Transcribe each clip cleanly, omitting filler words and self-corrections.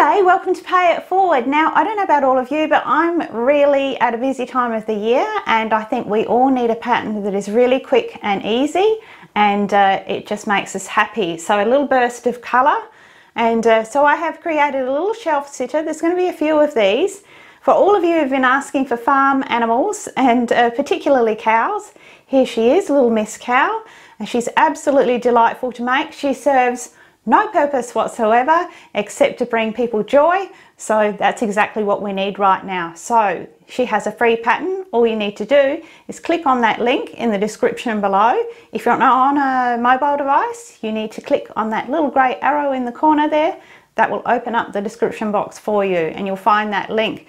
G'day, welcome to Pay It Forward. Now, I don't know about all of you, but I'm really at a busy time of the year, and I think we all need a pattern that is really quick and easy, and it just makes us happy. So a little burst of colour, and so I have created a little shelf sitter. There's going to be a few of these for all of you who've been asking for farm animals, and particularly cows. Here she is, little Miss Cow, and she's absolutely delightful to make. She serves no purpose whatsoever except to bring people joy, so that's exactly what we need right now. So she has a free pattern. All you need to do is click on that link in the description below. If you're not on a mobile device, you need to click on that little grey arrow in the corner there. That will open up the description box for you, and you'll find that link.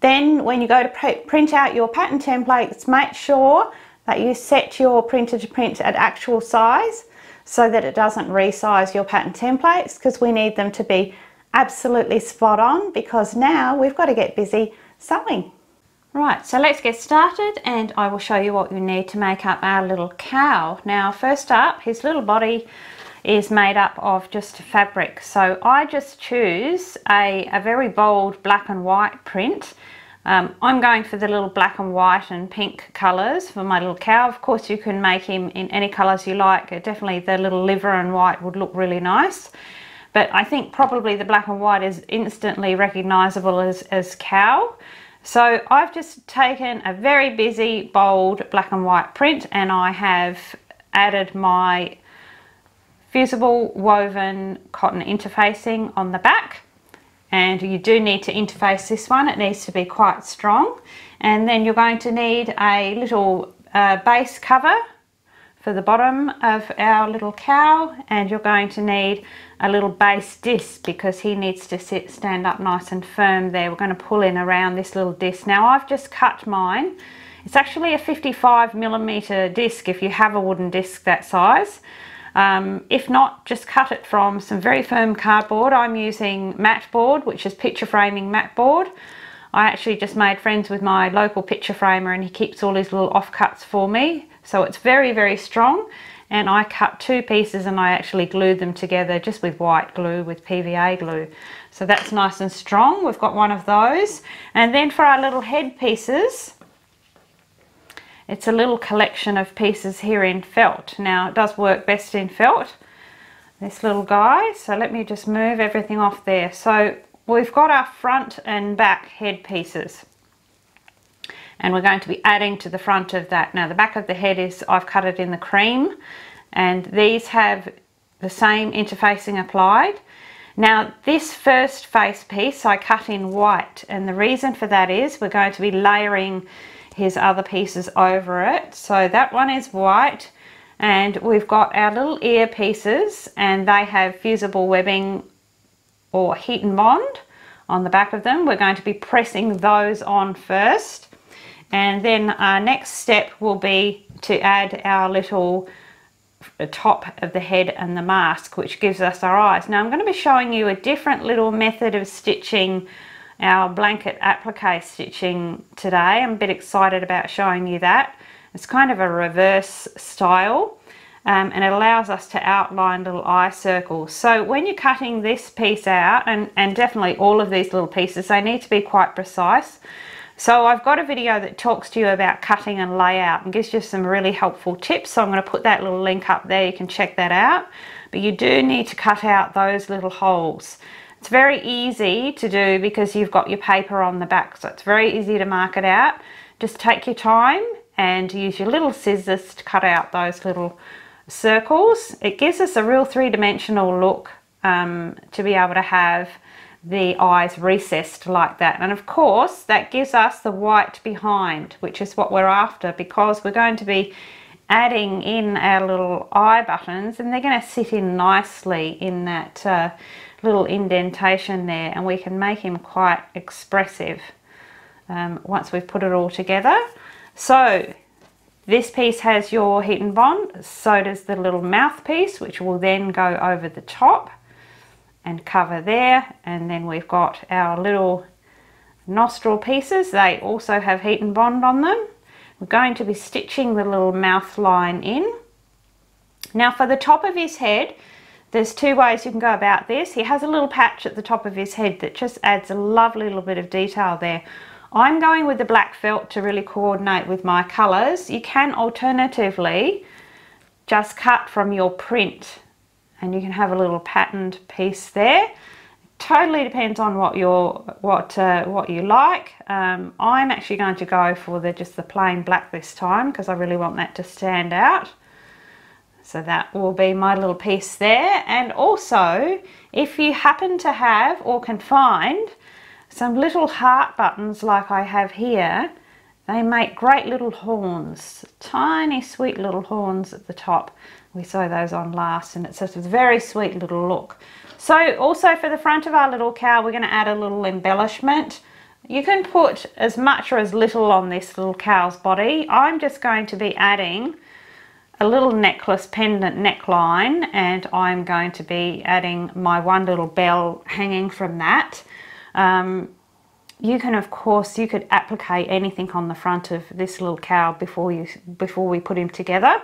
Then when you go to print out your pattern templates, make sure that you set your printer to print at actual size, so that it doesn't resize your pattern templates, because we need them to be absolutely spot on, because now we've got to get busy sewing. Right, so let's get started, and I will show you what you need to make up our little cow. Now first up, his little body is made up of just fabric. So I just choose a very bold black and white print. I'm going for the little black and white and pink colours for my little cow. Of course, you can make him in any colours you like. Definitely the little liver and white would look really nice. But I think probably the black and white is instantly recognisable as cow. So I've just taken a very busy, bold black and white print, and I have added my fusible woven cotton interfacing on the back. And you do need to interface this one, it needs to be quite strong. And then you're going to need a little base cover for the bottom of our little cow, and you're going to need a little base disc because he needs to stand up nice and firm there. We're going to pull in around this little disc. Now I've just cut mine. It's actually a 55mm disc if you have a wooden disc that size. If not, just cut it from some very firm cardboard. I'm using mat board, which is picture framing mat board. I actually just made friends with my local picture framer, and he keeps all his little off cuts for me. So it's very, very strong. And I cut two pieces, and I actually glued them together just with white glue, with PVA glue. So that's nice and strong. We've got one of those. And then for our little head pieces, it's a little collection of pieces here in felt. Now it does work best in felt, this little guy. So let me just move everything off there. So we've got our front and back head pieces, and we're going to be adding to the front of that. Now the back of the head is, I've cut it in the cream, and these have the same interfacing applied. Now this first face piece I cut in white, and the reason for that is we're going to be layering his other pieces over it. So that one is white, and we've got our little ear pieces, and they have fusible webbing or Heat and Bond on the back of them. We're going to be pressing those on first, and then our next step will be to add our little top of the head and the mask, which gives us our eyes. Now I'm going to be showing you a different little method of stitching our blanket applique stitching today. I'm a bit excited about showing you that. It's kind of a reverse style, and it allows us to outline little eye circles. So when you're cutting this piece out, and definitely all of these little pieces, they need to be quite precise. So I've got a video that talks to you about cutting and layout and gives you some really helpful tips. So I'm going to put that little link up there. You can check that out. But you do need to cut out those little holes. It's very easy to do because you've got your paper on the back, so it's very easy to mark it out. Just take your time and use your little scissors to cut out those little circles. It gives us a real three-dimensional look to be able to have the eyes recessed like that. And of course that gives us the white behind, which is what we're after, because we're going to be adding in our little eye buttons, and they're going to sit in nicely in that little indentation there, and we can make him quite expressive once we've put it all together. So this piece has your Heat and Bond, so does the little mouthpiece, which will then go over the top and cover there. And then we've got our little nostril pieces, they also have Heat and Bond on them. We're going to be stitching the little mouth line in. Now for the top of his head, There's two ways you can go about this. He has a little patch at the top of his head that just adds a lovely little bit of detail there. I'm going with the black felt to really coordinate with my colours. You can alternatively just cut from your print and you can have a little patterned piece there. Totally depends on what you like. I'm actually going to go for just the plain black this time because I really want that to stand out. So that will be my little piece there. And also, if you happen to have or can find some little heart buttons like I have here, they make great little horns, tiny sweet little horns at the top. We sew those on last and it's just a very sweet little look. So also for the front of our little cow, we're going to add a little embellishment. You can put as much or as little on this little cow's body. I'm just going to be adding a little necklace pendant neckline, and I'm going to be adding my one little bell hanging from that. You can, of course, you could applique anything on the front of this little cow before we put him together.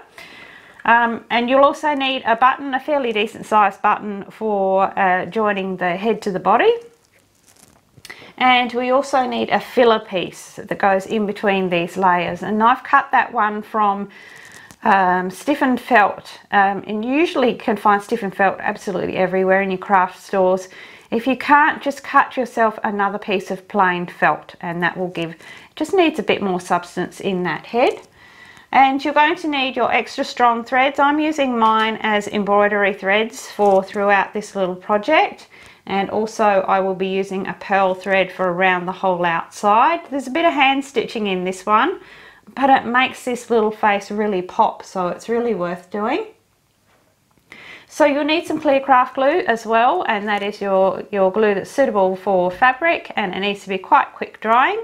And you'll also need a button, a fairly decent sized button for joining the head to the body. And we also need a filler piece that goes in between these layers, and I've cut that one from stiffened felt, and usually you can find stiffened felt absolutely everywhere in your craft stores. If you can't, just cut yourself another piece of plain felt, and that will give, just needs a bit more substance in that head. And you're going to need your extra strong threads. I'm using mine as embroidery threads for throughout this little project, and also I will be using a pearl thread for around the whole outside. There's a bit of hand stitching in this one, but it makes this little face really pop, so it's really worth doing. So you'll need some clear craft glue as well, and that is your glue that's suitable for fabric, and it needs to be quite quick drying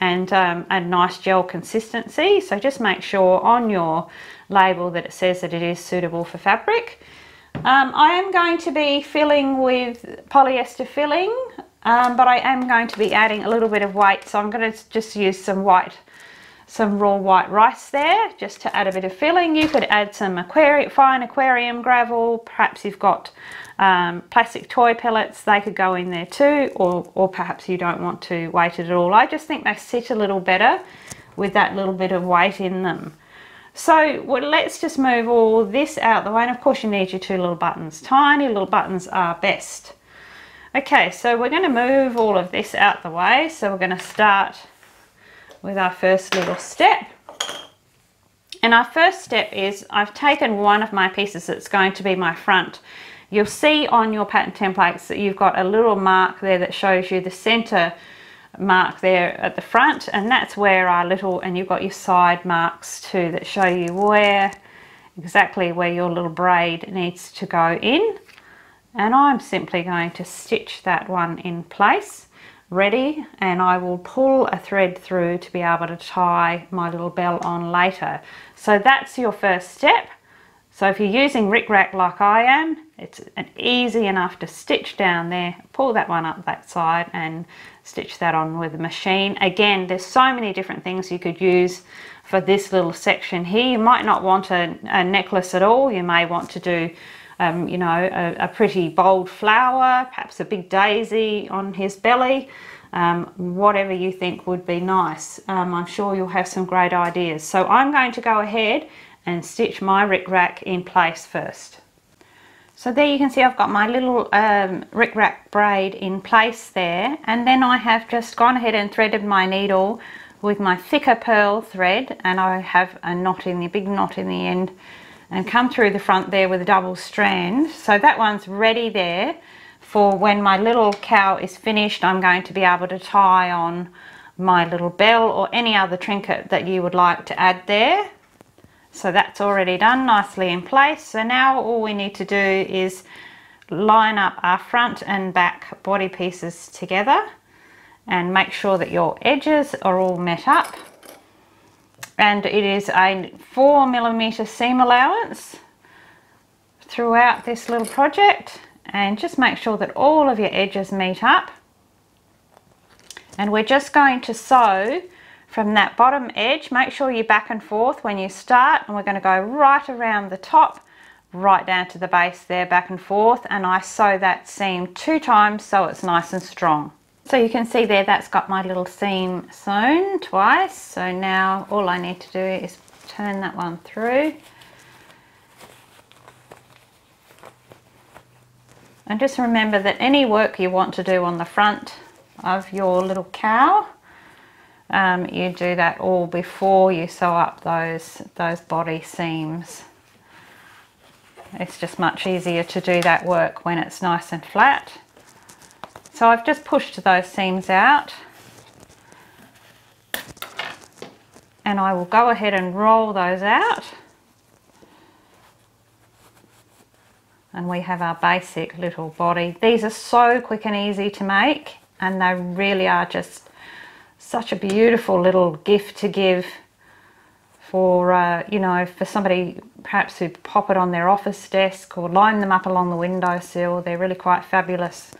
and a nice gel consistency. So just make sure on your label that it says that it is suitable for fabric. I am going to be filling with polyester filling, but I am going to be adding a little bit of weight, so I'm going to just use some raw white rice there just to add a bit of filling. You could add some fine aquarium gravel, perhaps you've got plastic toy pellets, they could go in there too, or perhaps you don't want to weight it at all. I just think they sit a little better with that little bit of weight in them. So let's just move all this out the way, and of course you need your two little buttons. Tiny little buttons are best. Okay, so we're going to move all of this out the way, so we're going to start with our first little step. And our first step is I've taken one of my pieces that's going to be my front. You'll see on your pattern templates that you've got a little mark there that shows you the center mark there at the front, and that's where our little, and you've got your side marks too that show you where exactly where your little braid needs to go in. And I'm simply going to stitch that one in place. Ready, and I will pull a thread through to be able to tie my little bell on later. So that's your first step. So if you're using Ric Rac like I am, it's easy enough to stitch down there, pull that one up that side and stitch that on with the machine. Again, there's so many different things you could use for this little section here. You might not want a necklace at all. You may want to do you know, a pretty bold flower, perhaps a big daisy on his belly, whatever you think would be nice. I'm sure you'll have some great ideas. So I'm going to go ahead and stitch my Ric Rac in place first. So there you can see I've got my little Ric Rac braid in place there, and then I have just gone ahead and threaded my needle with my thicker pearl thread, and I have a knot in the big knot in the end, and come through the front there with a double strand. So that one's ready there for when my little cow is finished. I'm going to be able to tie on my little bell or any other trinket that you would like to add there. So that's already done, nicely in place. So now all we need to do is line up our front and back body pieces together and make sure that your edges are all met up. And it is a 4mm seam allowance throughout this little project, and just make sure that all of your edges meet up. And we're just going to sew from that bottom edge. Make sure you back and forth when you start, and we're going to go right around the top right down to the base there, back and forth, and I sew that seam 2 times so it's nice and strong. So you can see there that's got my little seam sewn twice. So now all I need to do is turn that one through. And just remember that any work you want to do on the front of your little cow, you do that all before you sew up those body seams. It's just much easier to do that work when it's nice and flat. So I've just pushed those seams out, and I will go ahead and roll those out, and we have our basic little body. These are so quick and easy to make, and they really are just such a beautiful little gift to give for, you know, for somebody perhaps who pop it on their office desk or line them up along the windowsill. They're really quite fabulous.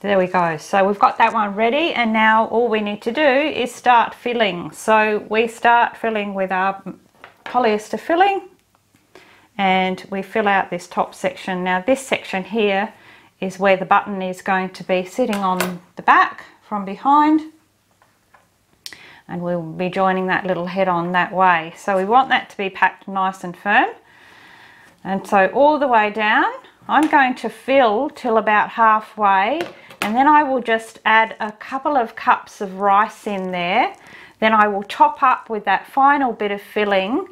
There we go. So we've got that one ready, and now all we need to do is start filling. So we start filling with our polyester filling, and we fill out this top section. Now this section here is where the button is going to be sitting on the back from behind, and we'll be joining that little head on that way. So we want that to be packed nice and firm, and so all the way down I'm going to fill till about halfway, and then I will just add a couple of cups of rice in there. Then I will top up with that final bit of filling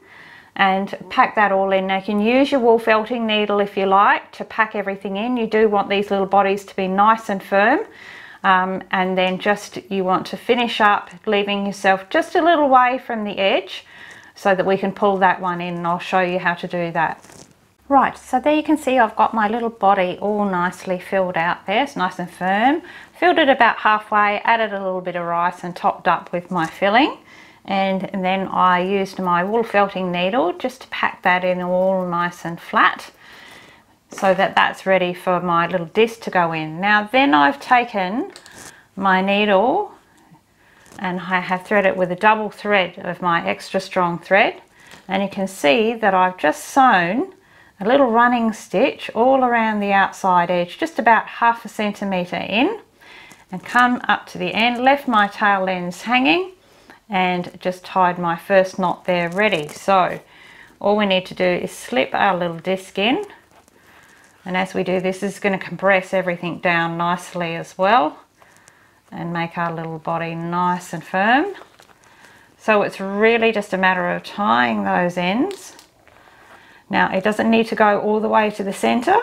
and pack that all in. Now you can use your wool felting needle if you like to pack everything in. You do want these little bodies to be nice and firm, and then just you want to finish up leaving yourself just a little way from the edge so that we can pull that one in, and I'll show you how to do that. Right, so there you can see I've got my little body all nicely filled out there. It's nice and firm. Filled it about halfway, added a little bit of rice and topped up with my filling. And then I used my wool felting needle just to pack that in all nice and flat so that that's ready for my little disc to go in. Now then I've taken my needle and I have threaded it with a double thread of my extra strong thread, and you can see that I've just sewn a little running stitch all around the outside edge, just about 1/2 centimetre in, and come up to the end, left my tail ends hanging, and just tied my first knot there ready. So all we need to do is slip our little disc in, and as we do this is going to compress everything down nicely as well and make our little body nice and firm. So it's really just a matter of tying those ends. Now it doesn't need to go all the way to the center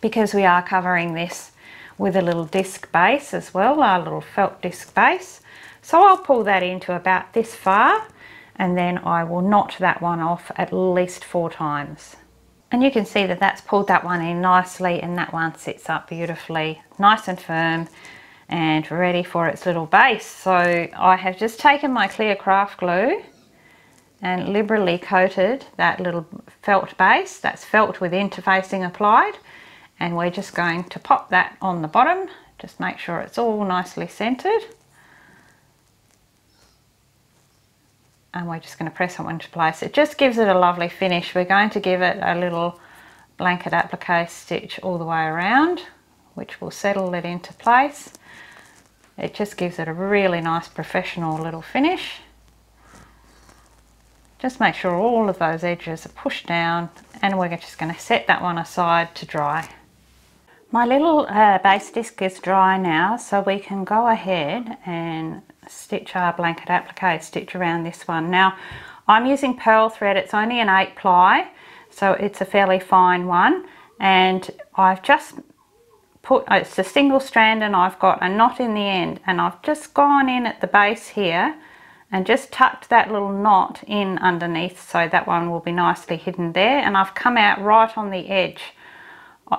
because we are covering this with a little disc base as well, our little felt disc base. So I'll pull that into about this far, and then I will knot that one off at least 4 times. And you can see that that's pulled that one in nicely, and that one sits up beautifully, nice and firm and ready for its little base. So I have just taken my clear craft glue and liberally coated that little felt base. That's felt with interfacing applied, and we're just going to pop that on the bottom. Just make sure it's all nicely centered. And we're just going to press that one into place. It just gives it a lovely finish. We're going to give it a little blanket applique stitch all the way around, which will settle it into place. It just gives it a really nice professional little finish. Just make sure all of those edges are pushed down, and we're just going to set that one aside to dry. My little base disc is dry now, so we can go ahead and stitch our blanket applique stitch around this one. Now I'm using pearl thread. It's only an 8 ply, so it's a fairly fine one, and I've just put, it's a single strand, and I've got a knot in the end, and I've just gone in at the base here and just tucked that little knot in underneath, so that one will be nicely hidden there, and I've come out right on the edge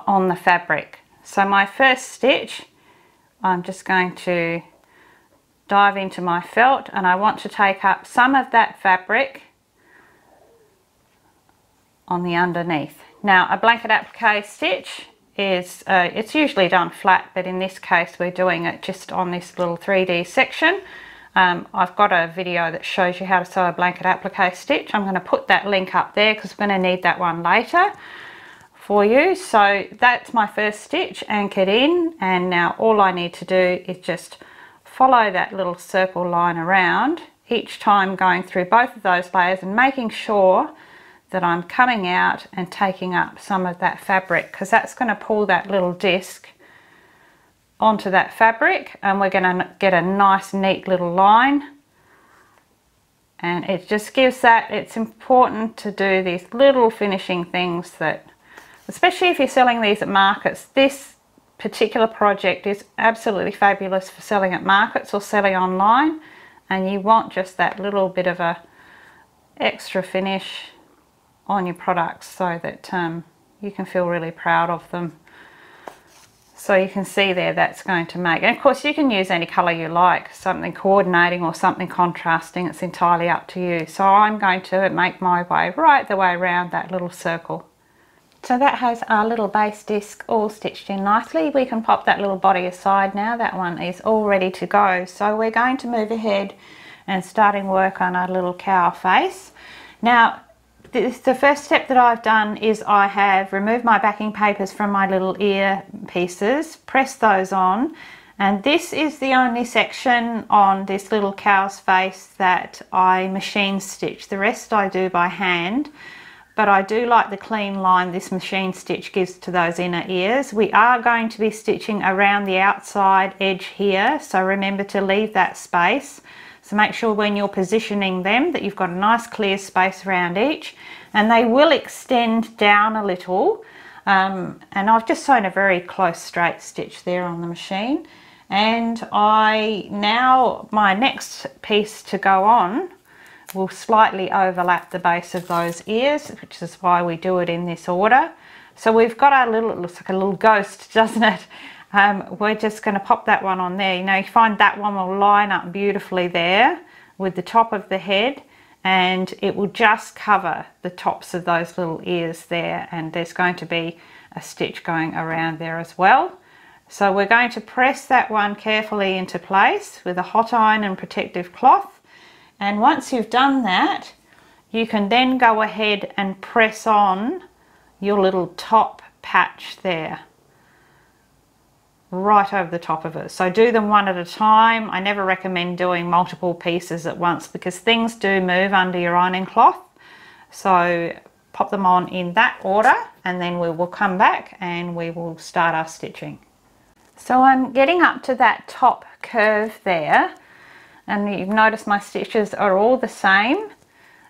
on the fabric. So my first stitch, I'm just going to dive into my felt, and I want to take up some of that fabric on the underneath. Now a blanket applique stitch is, it's usually done flat, but in this case we're doing it just on this little 3D section, I've got a video that shows you how to sew a blanket applique stitch. I'm going to put that link up there because we're going to need that one later for you. So that's my first stitch anchored in, and now all I need to do is just follow that little circle line around each time, going through both of those layers and making sure that I'm coming out and taking up some of that fabric, because that's going to pull that little disc onto that fabric, and we're going to get a nice neat little line. And it just gives that, it's important to do these little finishing things, that especially if you're selling these at markets. This particular project is absolutely fabulous for selling at markets or selling online, and you want just that little bit of a extra finish on your products so that you can feel really proud of them. So you can see there, that's going to make, and of course you can use any colour you like, something coordinating or something contrasting, it's entirely up to you. So I'm going to make my way right the way around that little circle. So that has our little base disc all stitched in nicely. We can pop that little body aside now, that one is all ready to go. So we're going to move ahead and starting work on our little cow face. Now the first step that I've done is I have removed my backing papers from my little ear pieces, pressed those on, and this is the only section on this little cow's face that I machine stitch. The rest I do by hand, but I do like the clean line this machine stitch gives to those inner ears. We are going to be stitching around the outside edge here, so remember to leave that space. So make sure when you're positioning them that you've got a nice clear space around each, and they will extend down a little, and I've just sewn a very close straight stitch there on the machine. And my next piece to go on will slightly overlap the base of those ears, which is why we do it in this order. So we've got our little, it looks like a little ghost, doesn't it? We're just going to pop that one on there. You know, you find that one will line up beautifully there with the top of the head, and it will just cover the tops of those little ears there, and there's going to be a stitch going around there as well. So we're going to press that one carefully into place with a hot iron and protective cloth, and once you've done that you can then go ahead and press on your little top patch there, right over the top of it. So do them one at a time. I never recommend doing multiple pieces at once because things do move under your ironing cloth. So pop them on in that order, and then we will come back and we will start our stitching. So I'm getting up to that top curve there, and you've noticed my stitches are all the same.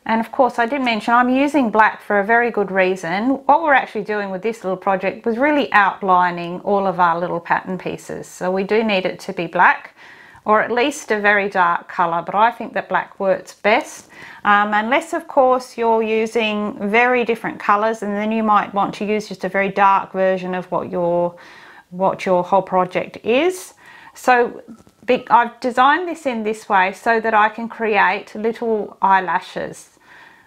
And of course I did mention I'm using black for a very good reason. What we're actually doing with this little project was really outlining all of our little pattern pieces. So we do need it to be black, or at least a very dark colour, but I think that black works best. Unless of course you're using very different colours, and then you might want to use just a very dark version of what your whole project is. So I've designed this in this way so that I can create little eyelashes,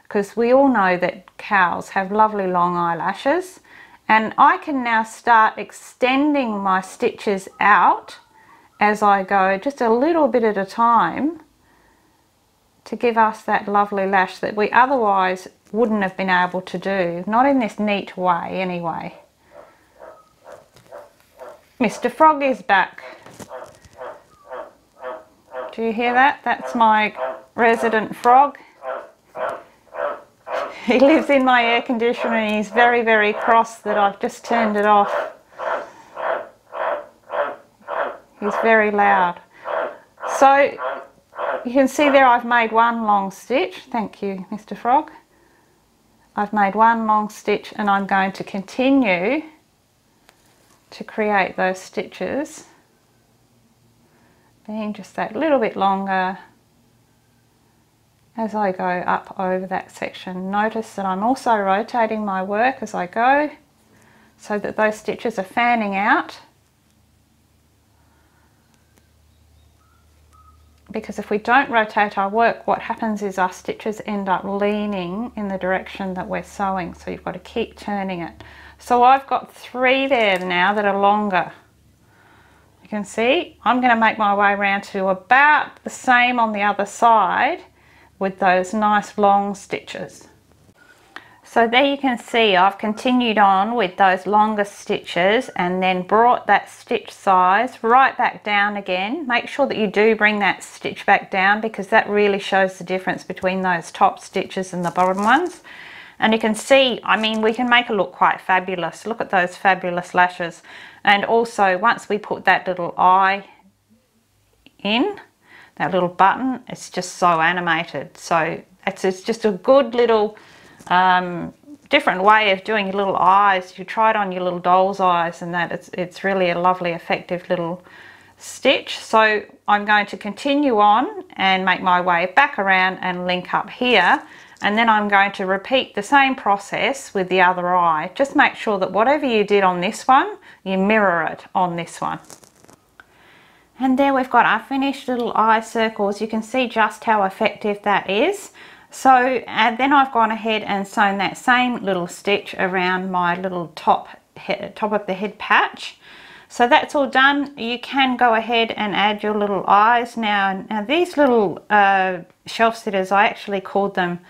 because we all know that cows have lovely long eyelashes. And I can now start extending my stitches out as I go, just a little bit at a time, to give us that lovely lash that we otherwise wouldn't have been able to do, not in this neat way anyway. Mr. Frog is back. Do you hear that? That's my resident frog. He lives in my air conditioner and he's very, very cross that I've just turned it off. He's very loud. So you can see there I've made one long stitch. Thank you, Mr. Frog. I've made one long stitch, and I'm going to continue to create those stitches, being just that little bit longer as I go up over that section. Notice that I'm also rotating my work as I go so that those stitches are fanning out, because if we don't rotate our work, what happens is our stitches end up leaning in the direction that we're sewing, so you've got to keep turning it. So I've got three there now that are longer. can see I'm going to make my way around to about the same on the other side with those nice long stitches. So there you can see I've continued on with those longer stitches and then brought that stitch size right back down again. Make sure that you do bring that stitch back down because that really shows the difference between those top stitches and the bottom ones. And you can see, I mean, we can make it look quite fabulous. Look at those fabulous lashes. And also once we put that little eye in, that little button, it's just so animated. So it's just a good little different way of doing your little eyes. You try it on your little doll's eyes and that it's really a lovely effective little stitch. So I'm going to continue on and make my way back around and link up here, and then I'm going to repeat the same process with the other eye. Just make sure that whatever you did on this one, you mirror it on this one. And there we've got our finished little eye circles. You can see just how effective that is. So then I've gone ahead and sewn that same little stitch around my little top of the head patch. So that's all done. You can go ahead and add your little eyes now. Now these little shelf sitters, I actually called them,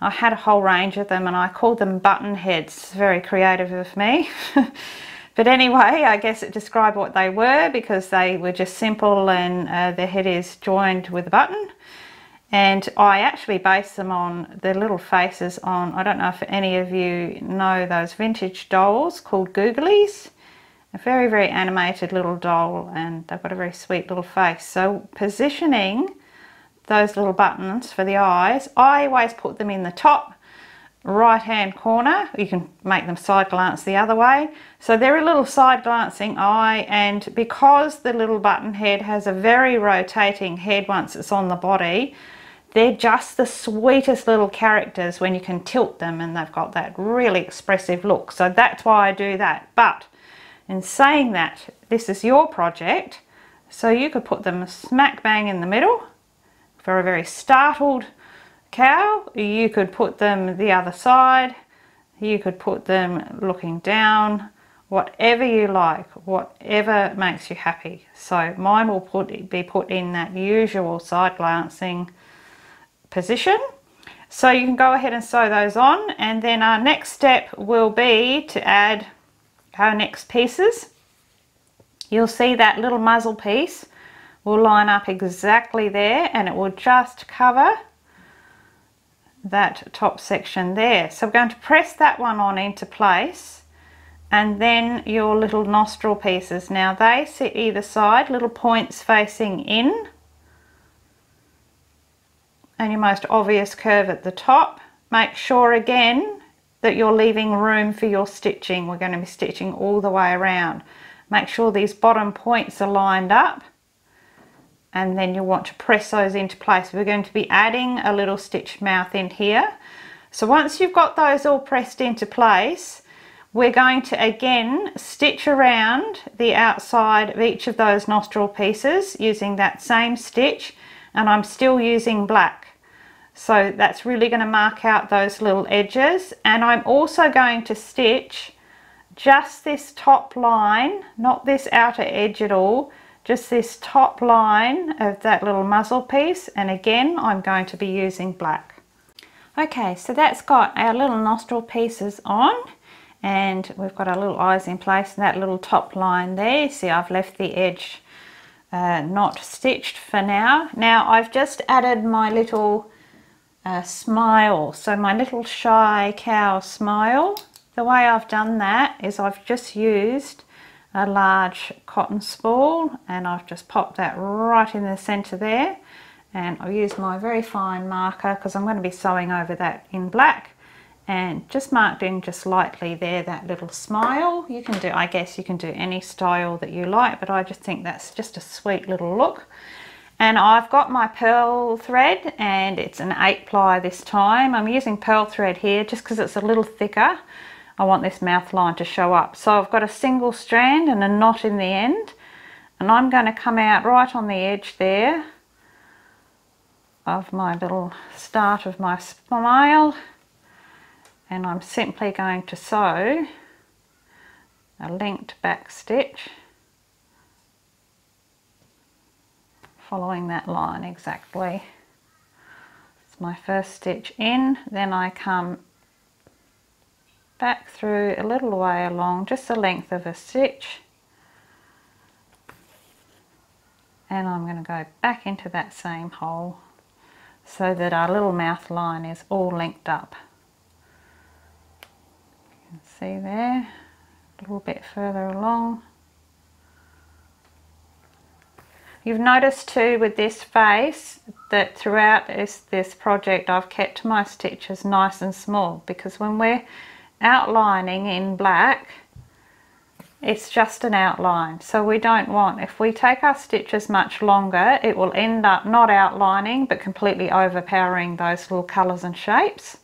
I had a whole range of them and I called them button heads. Very creative of me. But anyway, I guess it described what they were because they were just simple and the head is joined with a button. And I actually base them on the little faces on, I don't know if any of you know those vintage dolls called Googlies. A very, very animated little doll and they've got a very sweet little face. So positioning those little buttons for the eyes, I always put them in the top right hand corner. You can make them side glance the other way. So they're a little side glancing eye, and because the little button head has a very rotating head once it's on the body, they're just the sweetest little characters when you can tilt them and they've got that really expressive look. So that's why I do that. But in saying that, this is your project, so you could put them smack bang in the middle for a very startled cow. You could put them the other side. You could put them looking down. Whatever you like, whatever makes you happy. So mine will be put in that usual side glancing position. So you can go ahead and sew those on, and then our next step will be to add our next pieces. You'll see that little muzzle piece will line up exactly there and it will just cover that top section there. So we're going to press that one on into place, and then your little nostril pieces. Now they sit either side, little points facing in, and your most obvious curve at the top. Make sure again that you're leaving room for your stitching. We're going to be stitching all the way around. Make sure these bottom points are lined up, and then you'll want to press those into place. We're going to be adding a little stitched mouth in here. So once you've got those all pressed into place, we're going to again stitch around the outside of each of those nostril pieces using that same stitch, and I'm still using black. So that's really going to mark out those little edges, and I'm also going to stitch just this top line, not this outer edge at all, just this top line of that little muzzle piece, and again I'm going to be using black. Okay, so that's got our little nostril pieces on, and we've got our little eyes in place, and that little top line there, you see I've left the edge not stitched for now. Now I've just added my little smile, so my little shy cow smile. The way I've done that is I've just used a large cotton spool and I've just popped that right in the center there, and I'll use my very fine marker because I'm going to be sewing over that in black, and just marked in just lightly there that little smile. You can do, I guess you can do any style that you like, but I just think that's just a sweet little look. And I've got my pearl thread, and it's an 8-ply this time. I'm using pearl thread here just because it's a little thicker. I want this mouth line to show up. So I've got a single strand and a knot in the end, and I'm going to come out right on the edge there of my little start of my smile, and I'm simply going to sew a linked back stitch following that line exactly. It's my first stitch in, then I come back through a little way along, just the length of a stitch, and I'm going to go back into that same hole so that our little mouth line is all linked up. You can see there, a little bit further along. You've noticed too with this face that throughout this project I've kept my stitches nice and small, because when we're outlining in black it's just an outline, so we don't want, if we take our stitches much longer it will end up not outlining but completely overpowering those little colours and shapes.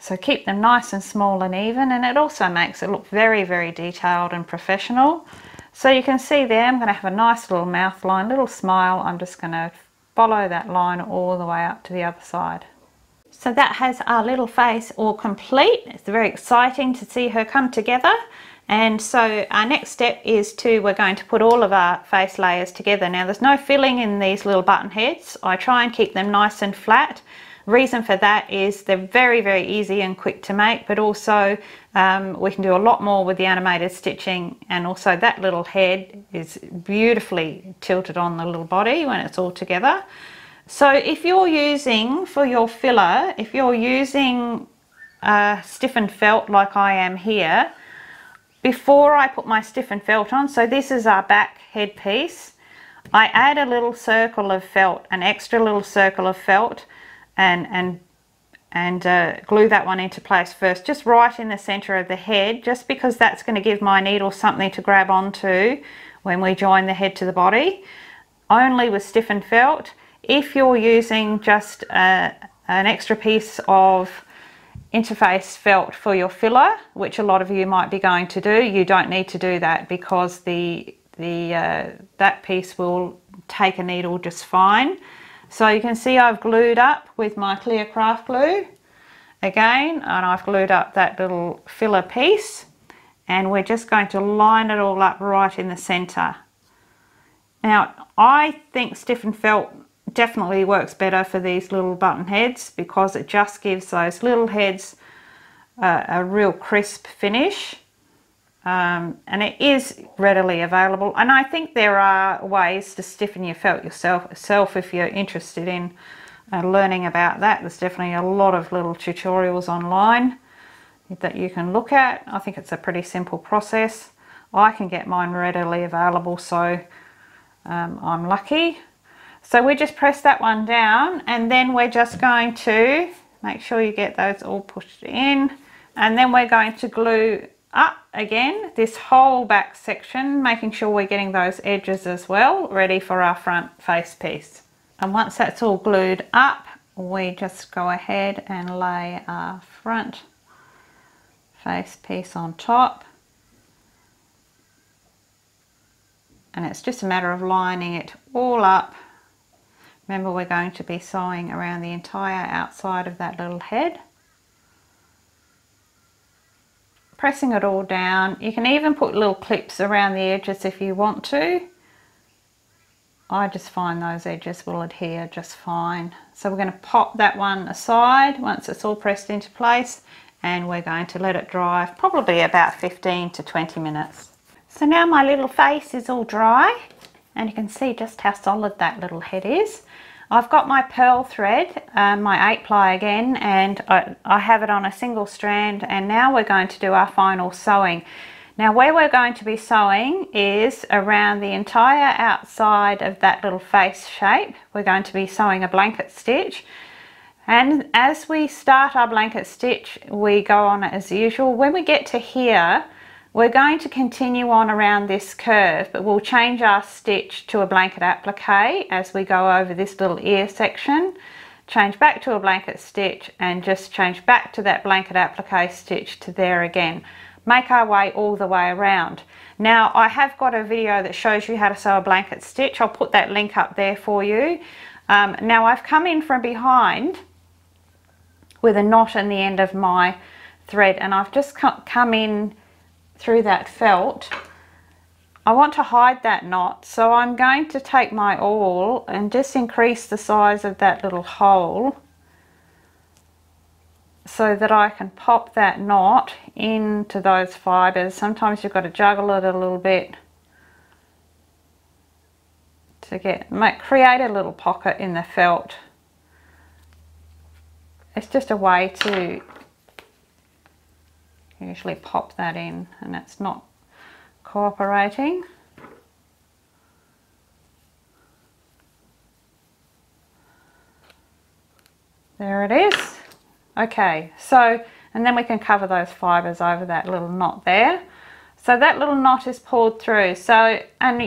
So keep them nice and small and even, and it also makes it look very, very detailed and professional. So you can see there I'm going to have a nice little mouth line, little smile. I'm just going to follow that line all the way up to the other side. So that has our little face all complete. It's very exciting to see her come together. And so our next step is we're going to put all of our face layers together. Now there's no filling in these little button heads. I try and keep them nice and flat. Reason for that is they're very, very easy and quick to make, but also we can do a lot more with the animated stitching, and also that little head is beautifully tilted on the little body when it's all together. So if you're using, for your filler, if you're using stiffened felt like I am here, before I put my stiffened felt on, so this is our back head piece, I add a little circle of felt, an extra little circle of felt, and glue that one into place first, just right in the center of the head, just because that's going to give my needle something to grab onto when we join the head to the body. Only with stiffened felt. If you're using just an extra piece of interface felt for your filler, which a lot of you might be going to do, you don't need to do that, because that piece will take a needle just fine. So you can see I've glued up with my clear craft glue again, and I've glued up that little filler piece, and we're just going to line it all up right in the center. Now I think stiffened felt definitely works better for these little button heads, because it just gives those little heads a real crisp finish. And it is readily available, and I think there are ways to stiffen your felt yourself if you're interested in learning about that. There's definitely a lot of little tutorials online that you can look at. I think it's a pretty simple process. I can get mine readily available, so I'm lucky. So we just press that one down, and then we're just going to make sure you get those all pushed in, and then we're going to glue up again this whole back section, making sure we're getting those edges as well ready for our front face piece. And once that's all glued up, we just go ahead and lay our front face piece on top, and it's just a matter of lining it all up. Remember, we're going to be sewing around the entire outside of that little head, pressing it all down. You can even put little clips around the edges if you want to. I just find those edges will adhere just fine. So we're going to pop that one aside once it's all pressed into place, and we're going to let it dry probably about 15 to 20 minutes. So now my little face is all dry, and you can see just how solid that little head is. I've got my pearl thread, my 8-ply again, and I have it on a single strand, and now we're going to do our final sewing. Now where we're going to be sewing is around the entire outside of that little face shape. We're going to be sewing a blanket stitch, and as we start our blanket stitch we go on as usual. When we get to here we're going to continue on around this curve, but we'll change our stitch to a blanket applique as we go over this little ear section, change back to a blanket stitch, and just change back to that blanket applique stitch to there again. Make our way all the way around. Now I have got a video that shows you how to sew a blanket stitch. I'll put that link up there for you. Now I've come in from behind with a knot in the end of my thread, and I've just come in through that felt I want to hide that knot, so I'm going to take my awl and just increase the size of that little hole so that I can pop that knot into those fibres. Sometimes you've got to juggle it a little bit to create a little pocket in the felt. It's just a way to usually pop that in, and it's not cooperating. There it is. Okay, so, and then we can cover those fibres over that little knot there. So that little knot is pulled through. So, and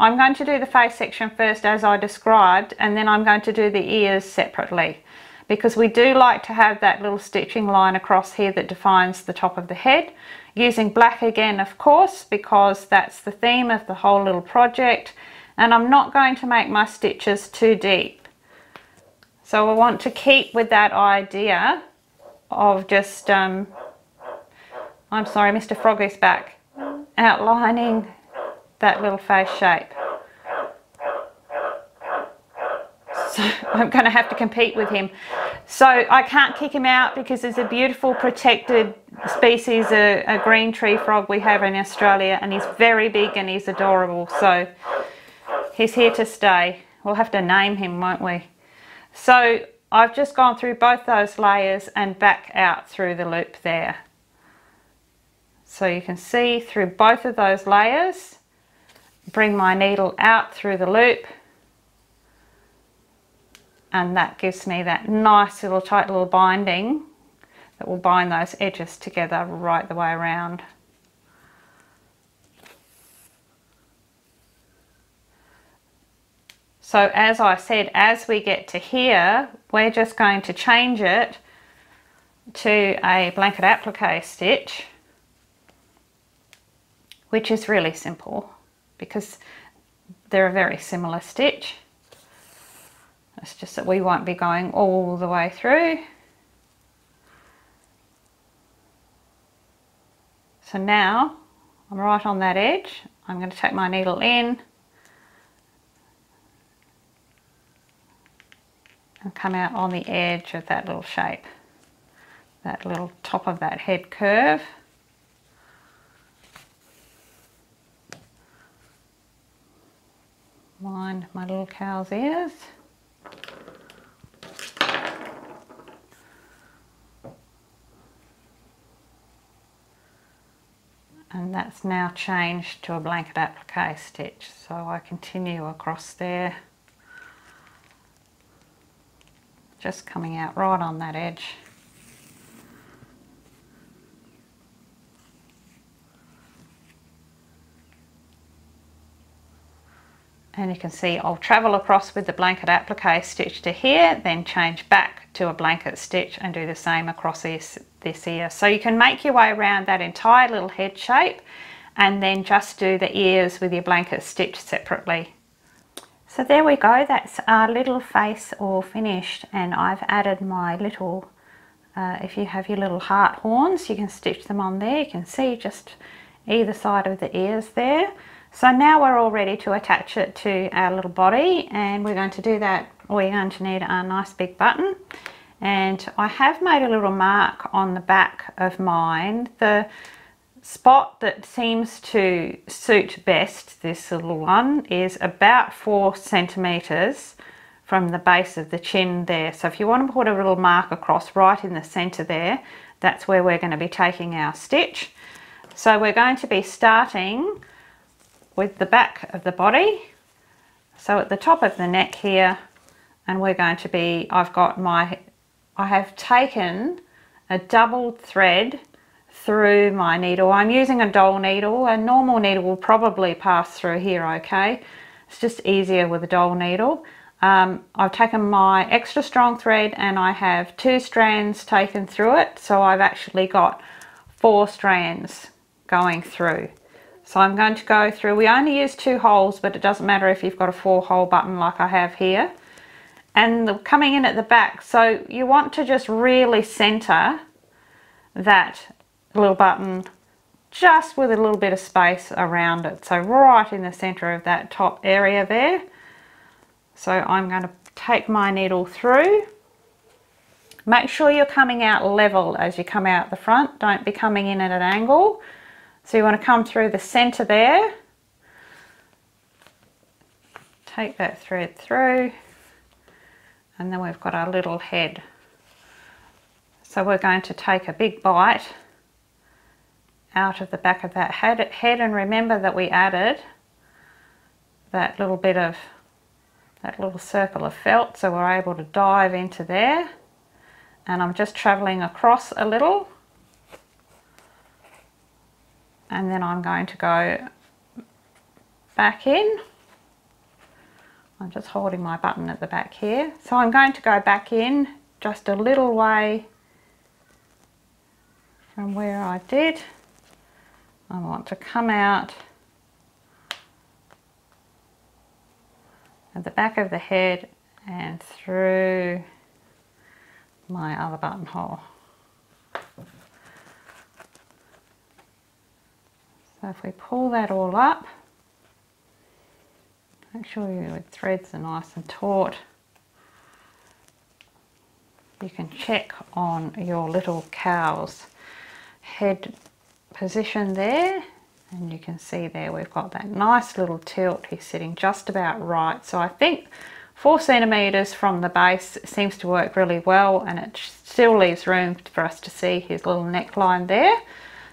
I'm going to do the face section first as I described, and then I'm going to do the ears separately, because we do like to have that little stitching line across here that defines the top of the head. Using black again, of course, because that's the theme of the whole little project, and I'm not going to make my stitches too deep. So I want to keep with that idea of just, I'm sorry, Mr. Frog is back, outlining that little face shape. So I'm going to have to compete with him. So I can't kick him out because there's a beautiful protected species, a green tree frog we have in Australia, and he's very big and he's adorable. So he's here to stay. We'll have to name him, won't we? So I've just gone through both those layers and back out through the loop there. So you can see through both of those layers, bring my needle out through the loop, and that gives me that nice little tight little binding that will bind those edges together right the way around. So as I said, as we get to here, we're just going to change it to a blanket applique stitch, which is really simple because they're a very similar stitch. It's just that we won't be going all the way through. So now I'm right on that edge. I'm going to take my needle in and come out on the edge of that little shape, that little top of that head curve. Mind my little cow's ears. And that's now changed to a blanket applique stitch, so I continue across there, just coming out right on that edge. And you can see I'll travel across with the blanket applique stitch to here, then change back to a blanket stitch and do the same across this ear. So you can make your way around that entire little head shape and then just do the ears with your blanket stitch separately. So there we go, that's our little face all finished, and I've added my little, if you have your little heart horns, you can stitch them on there. You can see just either side of the ears there. So now we're all ready to attach it to our little body, and we're going to do that. We're going to need our nice big button, and I have made a little mark on the back of mine, the spot that seems to suit best. This little one is about 4 centimeters from the base of the chin there, so if you want to put a little mark across right in the center there, that's where we're going to be taking our stitch. So we're going to be starting with the back of the body, so at the top of the neck here, and we're going to be, I have taken a doubled thread through my needle. I'm using a doll needle. A normal needle will probably pass through here, okay? It's just easier with a doll needle. I've taken my extra strong thread and I have 2 strands taken through it, so I've actually got 4 strands going through. So I'm going to go through, we only use 2 holes, but it doesn't matter if you've got a 4-hole button like I have here. And coming in at the back, so you want to just really center that little button just with a little bit of space around it. So right in the center of that top area there. So I'm going to take my needle through. Make sure you're coming out level as you come out the front. Don't be coming in at an angle. So you want to come through the center there. Take that thread through. And then we've got our little head. So we're going to take a big bite out of the back of that head, and remember that we added that little bit of that little circle of felt, so we're able to dive into there. And I'm just traveling across a little, and then I'm going to go back in. I'm just holding my button at the back here, so I'm going to go back in just a little way from where I did. I want to come out at the back of the head and through my other buttonhole. So if we pull that all up, make sure your threads are nice and taut. You can check on your little cow's head position there, and you can see there we've got that nice little tilt. He's sitting just about right. So I think 4 centimetres from the base seems to work really well, and it still leaves room for us to see his little neckline there.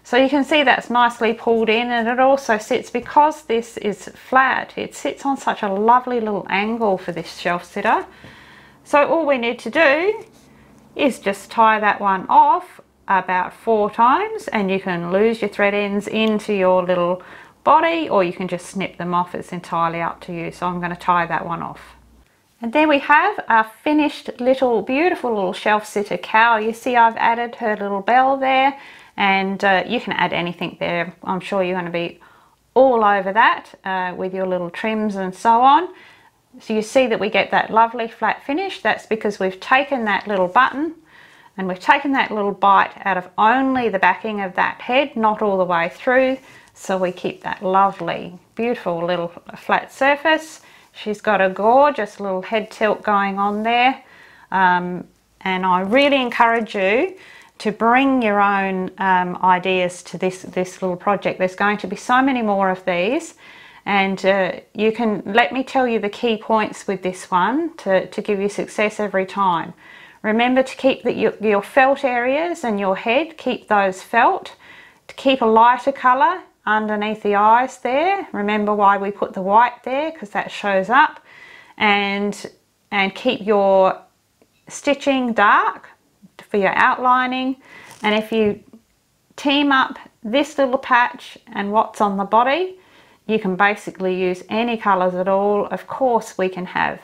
So you can see that's nicely pulled in, and it also sits, because this is flat, it sits on such a lovely little angle for this shelf sitter. So all we need to do is just tie that one off about 4 times, and you can lose your thread ends into your little body, or you can just snip them off. It's entirely up to you. So I'm going to tie that one off. And there we have our finished little beautiful little shelf sitter cow. You see I've added her little bell there, and you can add anything there. I'm sure you're going to be all over that with your little trims and so on. So you see that we get that lovely flat finish. That's because we've taken that little button and we've taken that little bite out of only the backing of that head, not all the way through. So we keep that lovely, beautiful little flat surface. She's got a gorgeous little head tilt going on there. And I really encourage you to bring your own ideas to this little project. There's going to be so many more of these. And you can let me tell you the key points with this one to give you success every time. Remember to keep your felt areas and your head, keep those felt. To keep a lighter colour underneath the eyes there. Remember why we put the white there, because that shows up. And keep your stitching dark for your outlining. And if you team up this little patch and what's on the body, you can basically use any colours at all. Of course, we can have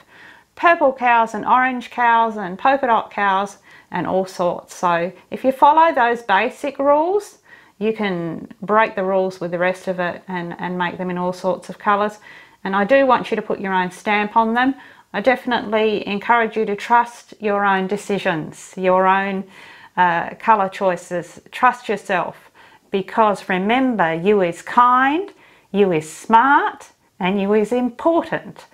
purple cows and orange cows and polka dot cows and all sorts. So if you follow those basic rules, you can break the rules with the rest of it and make them in all sorts of colours. And I do want you to put your own stamp on them. I definitely encourage you to trust your own decisions, your own colour choices. Trust yourself, because remember, you is kind, you is smart, and you is important.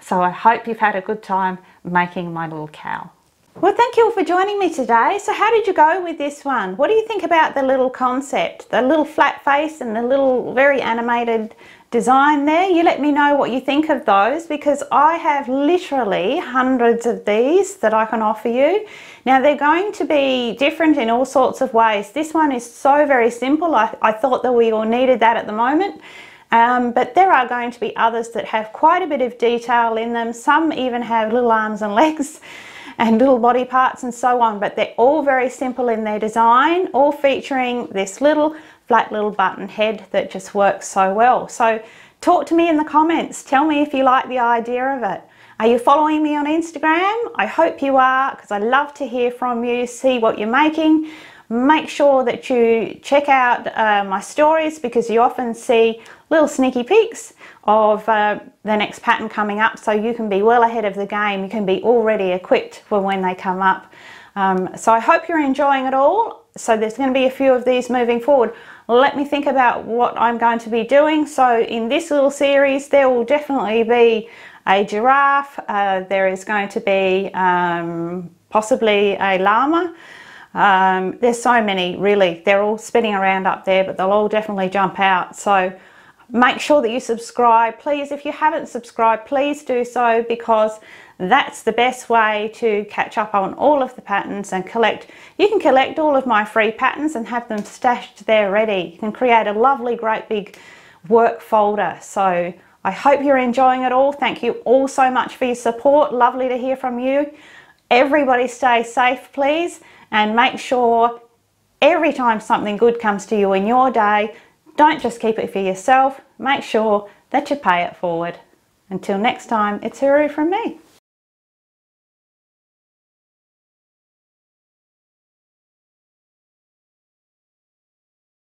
So I hope you've had a good time making my little cow. Well, thank you all for joining me today. So how did you go with this one? What do you think about the little concept, the little flat face and the little very animated design there? You let me know what you think of those, because I have literally hundreds of these that I can offer you. Now, they're going to be different in all sorts of ways. This one is so very simple. I thought that we all needed that at the moment. But there are going to be others that have quite a bit of detail in them. Some even have little arms and legs and little body parts and so on, but they're all very simple in their design, all featuring this little flat little button head that just works so well. So talk to me in the comments. Tell me if you like the idea of it. Are you following me on Instagram? I hope you are, because I love to hear from you, see what you're making. Make sure that you check out my stories, because you often see little sneaky peeks of the next pattern coming up, so you can be well ahead of the game. You can be already equipped for when they come up. So I hope you're enjoying it all. So there's going to be a few of these moving forward. Let me think about what I'm going to be doing. So in this little series, there will definitely be a giraffe. There is going to be possibly a llama. There's so many, really. They're all spinning around up there, but they'll all definitely jump out. So make sure that you subscribe. Please, if you haven't subscribed, please do so, because that's the best way to catch up on all of the patterns and collect. You can collect all of my free patterns and have them stashed there ready. You can create a lovely, great big work folder. So I hope you're enjoying it all. Thank you all so much for your support. Lovely to hear from you. Everybody stay safe, please, and make sure every time something good comes to you in your day, don't just keep it for yourself. Make sure that you pay it forward. Until next time, it's hooroo from me.